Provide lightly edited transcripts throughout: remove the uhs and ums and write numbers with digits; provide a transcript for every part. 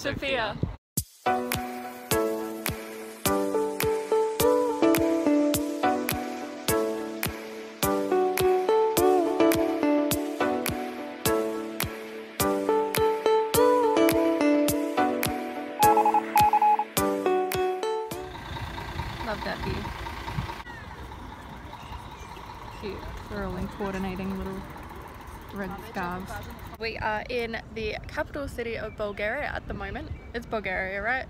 Sofia. Love that view. Cute. We're all in coordinating little red scarves. We are in the capital city of Bulgaria at the moment. It's Bulgaria, right?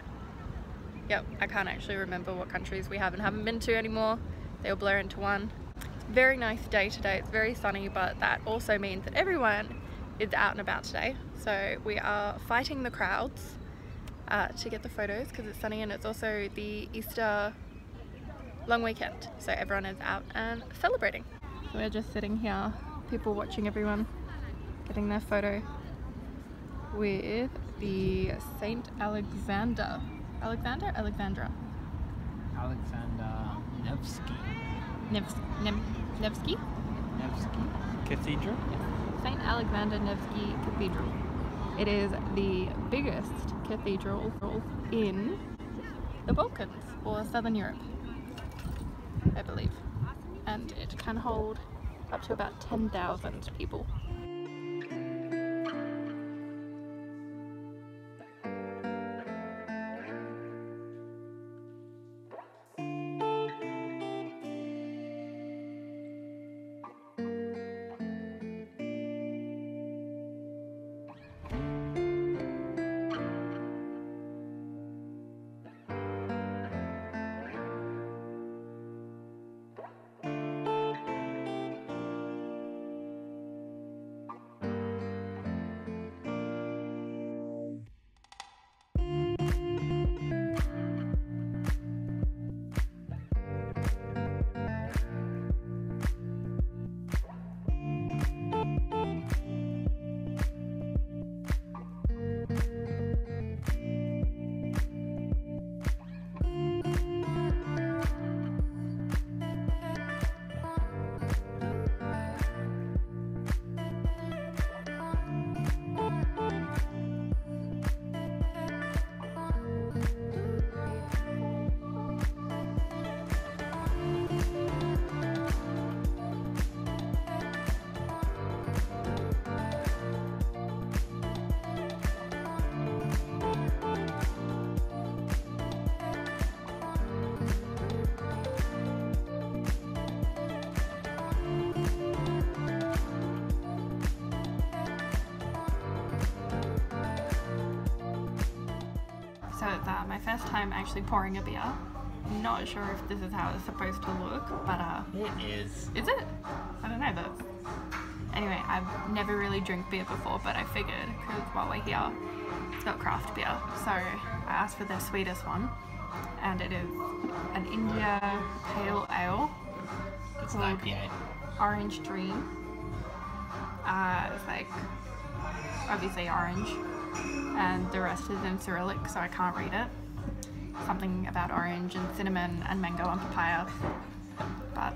Yep, I can't actually remember what countries we have and haven't been to anymore. They all blur into one. It's a very nice day today. It's very sunny, but that also means that everyone is out and about today. So we are fighting the crowds to get the photos because it's sunny, and it's also the Easter long weekend, so everyone is out and celebrating. We're just sitting here, people watching everyone getting their photo with the Saint Alexander. Alexander? Alexandra? Alexander Nevsky. Nevsky? Nevsky Cathedral? Yes. Saint Alexander Nevsky Cathedral. It is the biggest cathedral in the Balkans, or Southern Europe, I believe, and it can hold up to about 10,000 people. So it's my first time actually pouring a beer. I'm not sure if this is how it's supposed to look, but it is. Is it? I don't know though. Anyway, I've never really drank beer before, but I figured, because while we're here, it's got craft beer. So I asked for the sweetest one, and it is an India Pale Ale. It's an IPA. Orange Dream. It's like, obviously orange. And the rest is in Cyrillic, so I can't read it. Something about orange and cinnamon and mango and papaya, but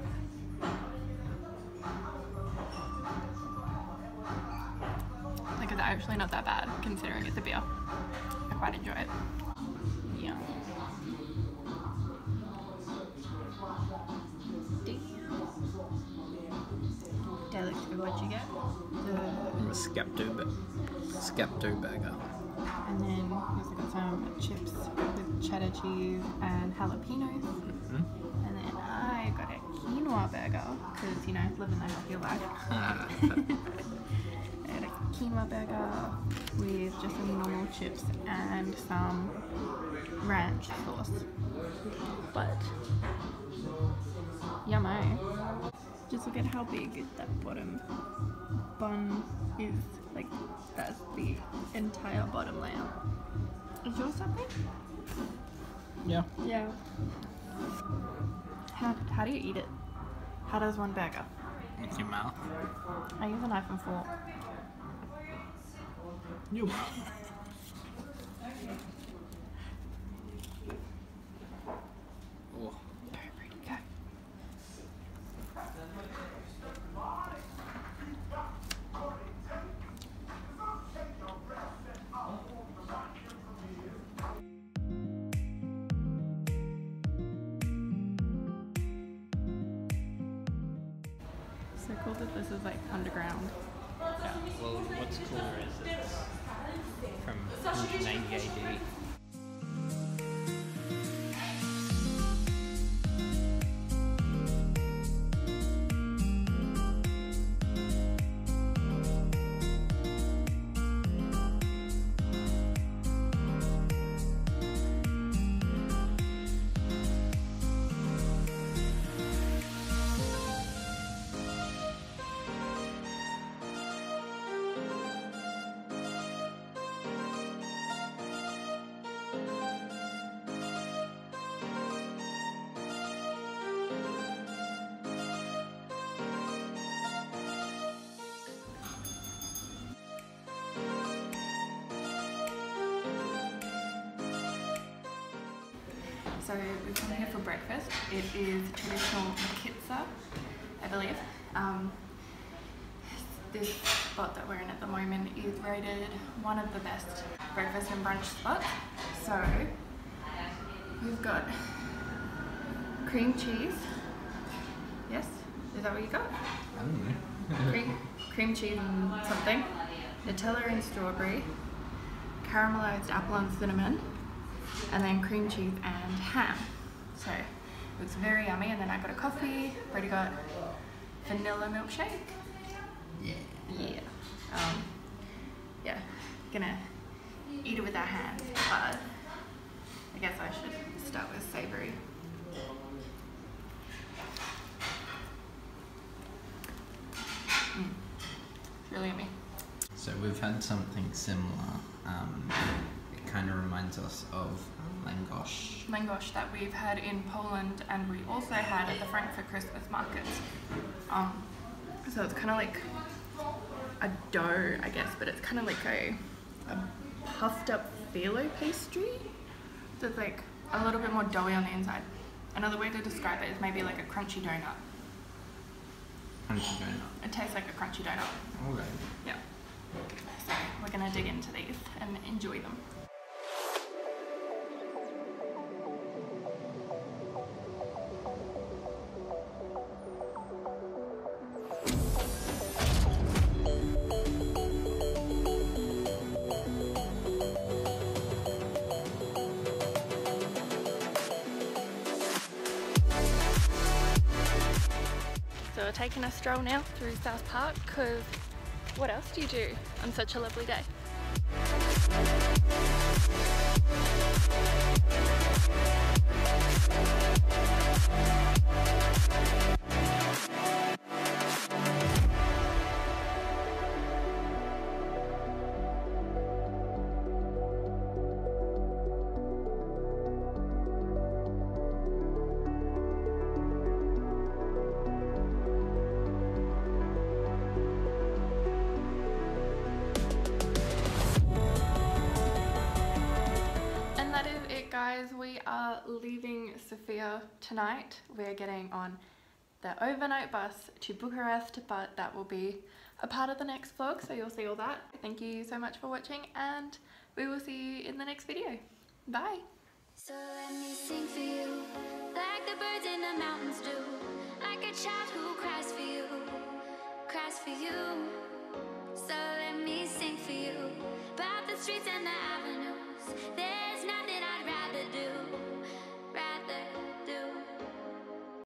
like it's actually not that bad considering it's a beer. I quite enjoy it. Yeah. Delicate. What you get? The skepto burger. And then we've got some chips with cheddar cheese and jalapenos. Mm-hmm. And then I got a quinoa burger because, you know, living the healthy life. I had a quinoa burger with just some normal chips and some ranch sauce. But yummo. Just look at how big that bottom bun is. Like, that's the entire bottom layer. Is yours something? Yeah. Yeah. How do you eat it? How does one burger? With your mouth. I use a knife and fork. You. called it. This is like underground. Yeah, well, what's cooler is it's from 90 AD. So we've come here for breakfast. It is traditional Mekitsa, I believe. This spot that we're in at the moment is rated one of the best breakfast and brunch spots. So we've got cream cheese. Yes, is that what you got? I don't know. cream cheese and something. Nutella and strawberry. Caramelized apple and cinnamon. And then cream cheese and ham. So it was very yummy. And then I got a coffee. Brady got vanilla milkshake. Yeah. Gonna eat it with our hands. But I guess I should start with savoury. Really yummy. So we've had something similar. Kind of reminds us of langosh. Langosh that we've had in Poland, and we also had at the Frankfurt Christmas market. So it's kind of like a dough, I guess, but it's kind of like a puffed up phyllo pastry. So it's like a little bit more doughy on the inside. Another way to describe it is maybe like a crunchy donut. Crunchy donut. It tastes like a crunchy donut. Okay. Yeah. So we're gonna dig into these and enjoy them. We're taking a stroll now through South Park, because what else do you do on such a lovely day? Guys, we are leaving Sofia tonight. We're getting on the overnight bus to Bucharest, but that will be a part of the next vlog, so you'll see all that. Thank you so much for watching, and we will see you in the next video. Bye! So let me sing for you, like the birds in the mountains do, like a child who cries for you, cries for you. So let me sing for you, about the streets and the avenues.